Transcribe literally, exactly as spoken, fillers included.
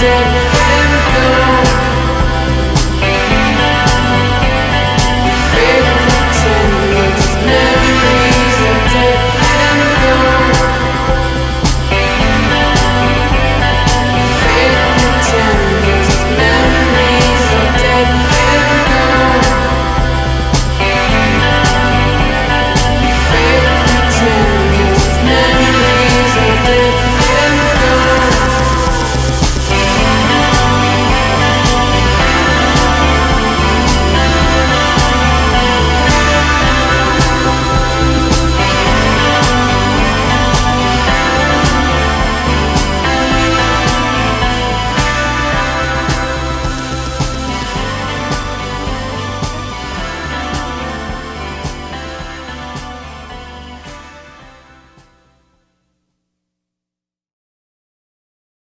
dead.